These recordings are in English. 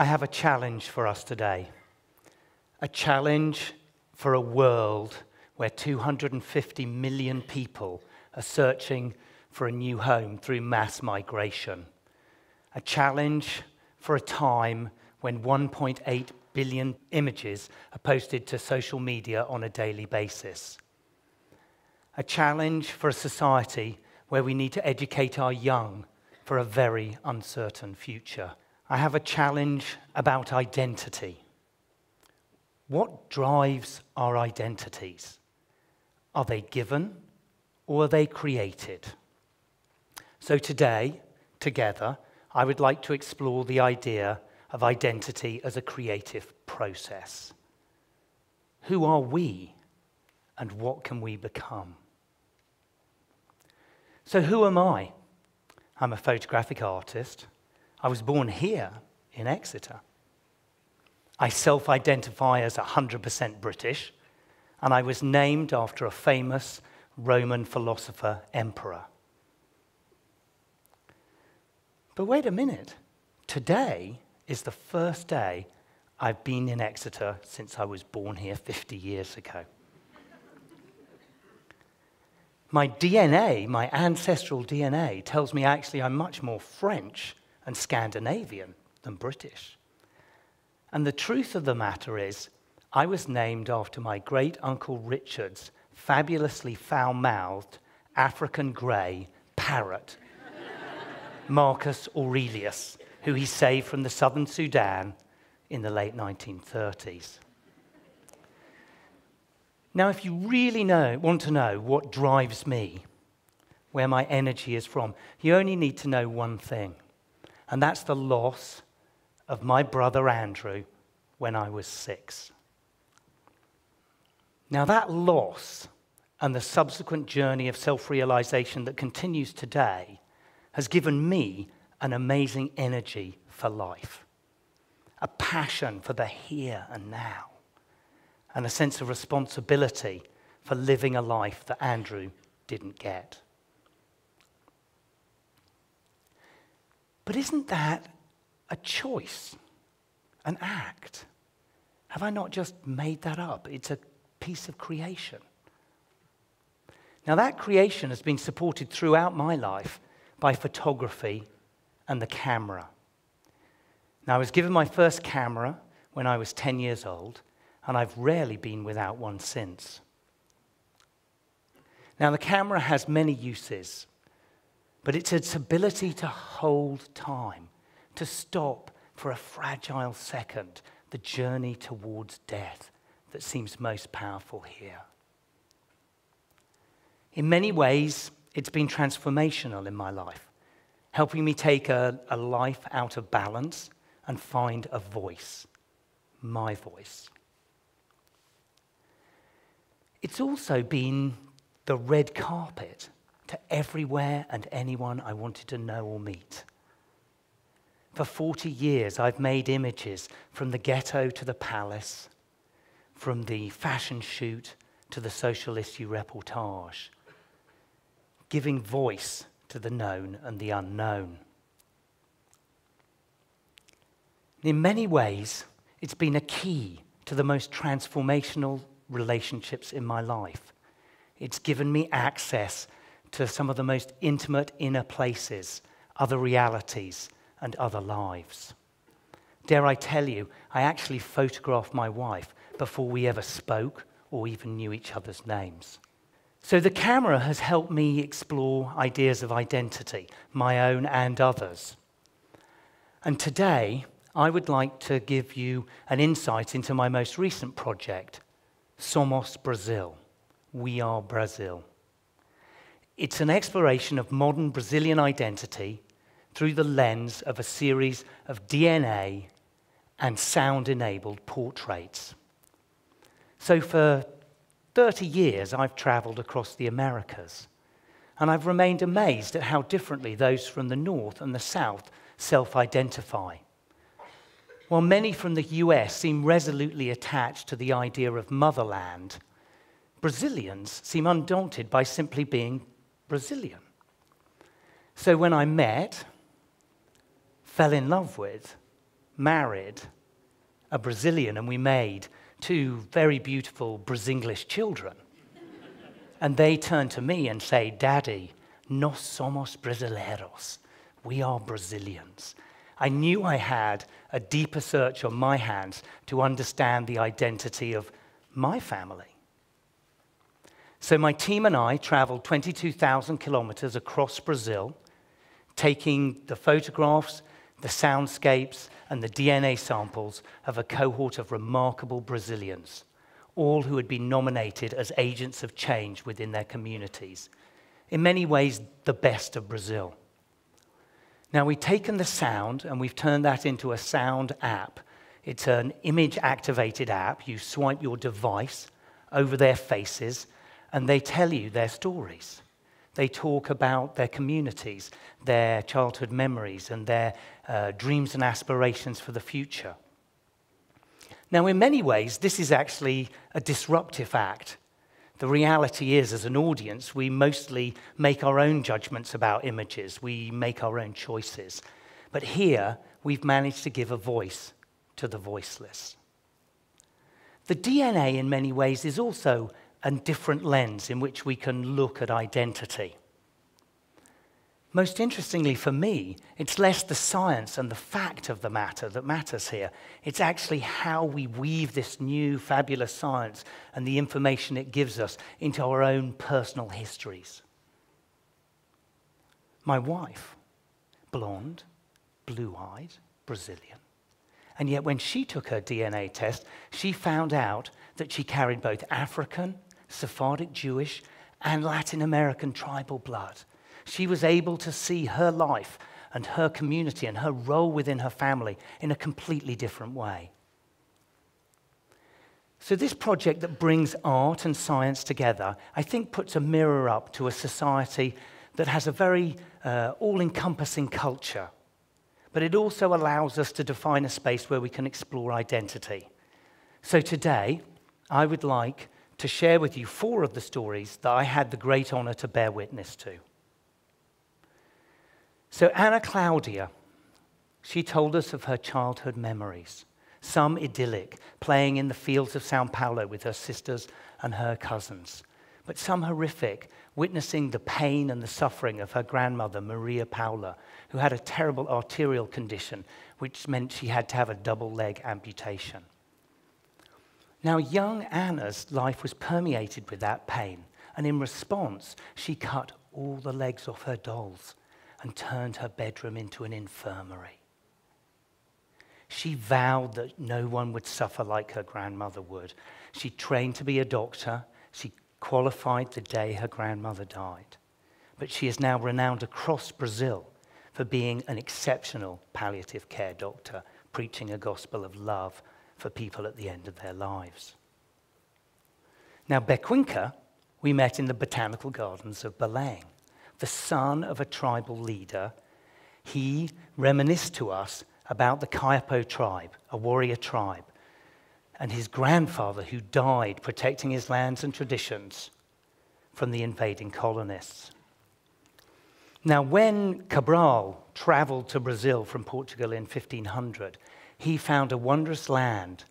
I have a challenge for us today. A challenge for a world where 250 million people are searching for a new home through mass migration. A challenge for a time when 1.8 billion images are posted to social media on a daily basis. A challenge for a society where we need to educate our young for a very uncertain future. I have a challenge about identity. What drives our identities? Are they given or are they created? So today, together, I would like to explore the idea of identity as a creative process. Who are we and what can we become? So who am I? I'm a photographic artist. I was born here in Exeter. I self-identify as 100% British, and I was named after a famous Roman philosopher emperor. But wait a minute. Today is the first day I've been in Exeter since I was born here 50 years ago. My DNA, my ancestral DNA, tells me actually I'm much more French and Scandinavian than British. And the truth of the matter is, I was named after my great-uncle Richard's fabulously foul-mouthed, African grey parrot, Marcus Aurelius, who he saved from the southern Sudan in the late 1930s. Now, if you really want to know what drives me, where my energy is from, you only need to know one thing. And that's the loss of my brother Andrew when I was 6. Now that loss and the subsequent journey of self-realization that continues today has given me an amazing energy for life, a passion for the here and now, and a sense of responsibility for living a life that Andrew didn't get. But isn't that a choice, an act? Have I not just made that up? It's a piece of creation. Now that creation has been supported throughout my life by photography and the camera. Now I was given my first camera when I was 10 years old, and I've rarely been without one since. Now the camera has many uses. But it's its ability to hold time, to stop for a fragile second, the journey towards death that seems most powerful here. In many ways, it's been transformational in my life, helping me take a life out of balance and find a voice, my voice. It's also been the red carpet to everywhere and anyone I wanted to know or meet. For 40 years, I've made images from the ghetto to the palace, from the fashion shoot to the social issue reportage, giving voice to the known and the unknown. In many ways, it's been a key to the most transformational relationships in my life. It's given me access to some of the most intimate inner places, other realities, and other lives. Dare I tell you, I actually photographed my wife before we ever spoke or even knew each other's names. So the camera has helped me explore ideas of identity, my own and others. And today, I would like to give you an insight into my most recent project, Somos Brasil, We Are Brazil. It's an exploration of modern Brazilian identity through the lens of a series of DNA and sound-enabled portraits. So for 30 years, I've traveled across the Americas, and I've remained amazed at how differently those from the North and the South self-identify. While many from the US seem resolutely attached to the idea of motherland, Brazilians seem undaunted by simply being Brazilian. So when I met, fell in love with, married a Brazilian, and we made two very beautiful Brazinglish children. And they turned to me and say, "Daddy, nós somos brasileiros. We are Brazilians." I knew I had a deeper search on my hands to understand the identity of my family. So my team and I traveled 22,000 kilometers across Brazil, taking the photographs, the soundscapes, and the DNA samples of a cohort of remarkable Brazilians, all who had been nominated as agents of change within their communities. In many ways, the best of Brazil. Now, we've taken the sound and we've turned that into a sound app. It's an image-activated app. You swipe your device over their faces and they tell you their stories. They talk about their communities, their childhood memories, and their dreams and aspirations for the future. Now, in many ways, this is actually a disruptive act. The reality is, as an audience, we mostly make our own judgments about images. We make our own choices. But here, we've managed to give a voice to the voiceless. The DNA, in many ways, is also a different lens in which we can look at identity. Most interestingly for me, it's less the science and the fact of the matter that matters here. It's actually how we weave this new fabulous science and the information it gives us into our own personal histories. My wife, blonde, blue-eyed, Brazilian. And yet when she took her DNA test, she found out that she carried both African, Sephardic Jewish, and Latin American tribal blood. She was able to see her life and her community and her role within her family in a completely different way. So this project that brings art and science together, I think, puts a mirror up to a society that has a very all-encompassing culture. But it also allows us to define a space where we can explore identity. So today, I would like to share with you 4 of the stories that I had the great honor to bear witness to. So Ana Cláudia, she told us of her childhood memories, some idyllic, playing in the fields of São Paulo with her sisters and her cousins, but some horrific, witnessing the pain and the suffering of her grandmother, Maria Paula, who had a terrible arterial condition, which meant she had to have a double leg amputation. Now, young Anna's life was permeated with that pain, and in response, she cut all the legs off her dolls and turned her bedroom into an infirmary. She vowed that no one would suffer like her grandmother would. She trained to be a doctor. She qualified the day her grandmother died. But she is now renowned across Brazil for being an exceptional palliative care doctor, preaching a gospel of love for people at the end of their lives. Now, Bequinca, we met in the botanical gardens of Belém. The son of a tribal leader, he reminisced to us about the Kayapo tribe, a warrior tribe, and his grandfather who died protecting his lands and traditions from the invading colonists. Now, when Cabral traveled to Brazil from Portugal in 1500, he found a wondrous land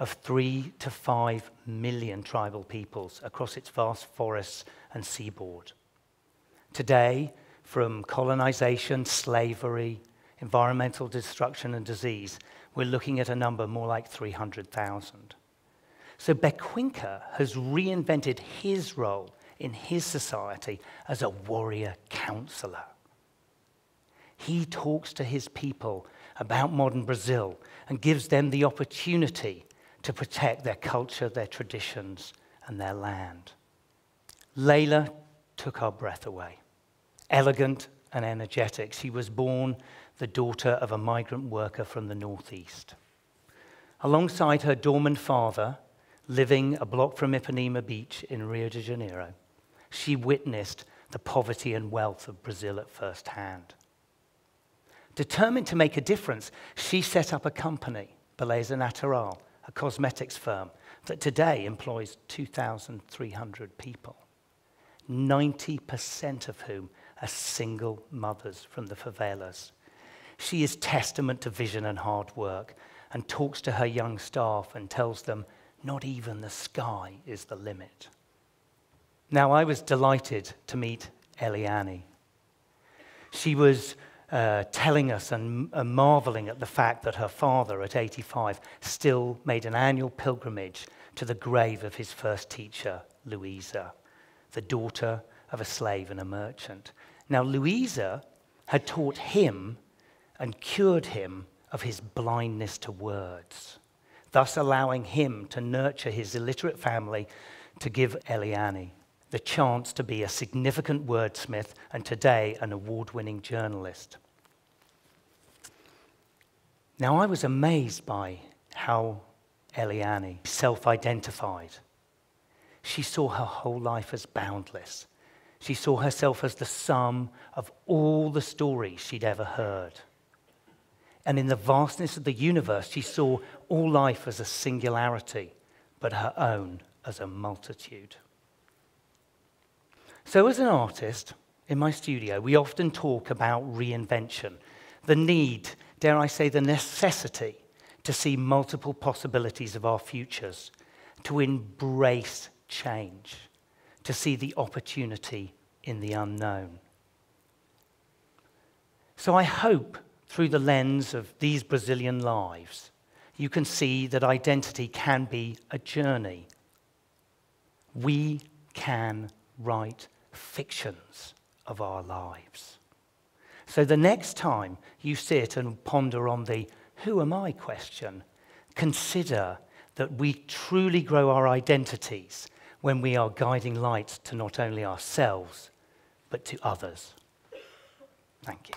of 3 to 5 million tribal peoples across its vast forests and seaboard. Today, from colonization, slavery, environmental destruction, and disease, we're looking at a number more like 300,000. So Bequinca has reinvented his role in his society as a warrior counselor. He talks to his people about modern Brazil and gives them the opportunity to protect their culture, their traditions, and their land. Leila took our breath away. Elegant and energetic, she was born the daughter of a migrant worker from the northeast. Alongside her dormant father, living a block from Ipanema Beach in Rio de Janeiro, she witnessed the poverty and wealth of Brazil at first hand. Determined to make a difference, she set up a company, Beleza Natural, a cosmetics firm that today employs 2,300 people. 90% of whom are single mothers from the favelas. She is testament to vision and hard work, and talks to her young staff and tells them, not even the sky is the limit. Now, I was delighted to meet Eliane. She was telling us and marveling at the fact that her father, at 85, still made an annual pilgrimage to the grave of his first teacher, Luisa, the daughter of a slave and a merchant. Now, Luisa had taught him and cured him of his blindness to words, thus allowing him to nurture his illiterate family to give Eliane the chance to be a significant wordsmith and today an award-winning journalist. Now, I was amazed by how Eliane self-identified. She saw her whole life as boundless. She saw herself as the sum of all the stories she'd ever heard. And in the vastness of the universe, she saw all life as a singularity, but her own as a multitude. So as an artist, in my studio, we often talk about reinvention, the need, dare I say, the necessity to see multiple possibilities of our futures, to embrace change, to see the opportunity in the unknown. So I hope, through the lens of these Brazilian lives, you can see that identity can be a journey. We can write fictions of our lives. So the next time you sit and ponder on the "Who am I?" question, consider that we truly grow our identities when we are guiding lights to not only ourselves, but to others. Thank you.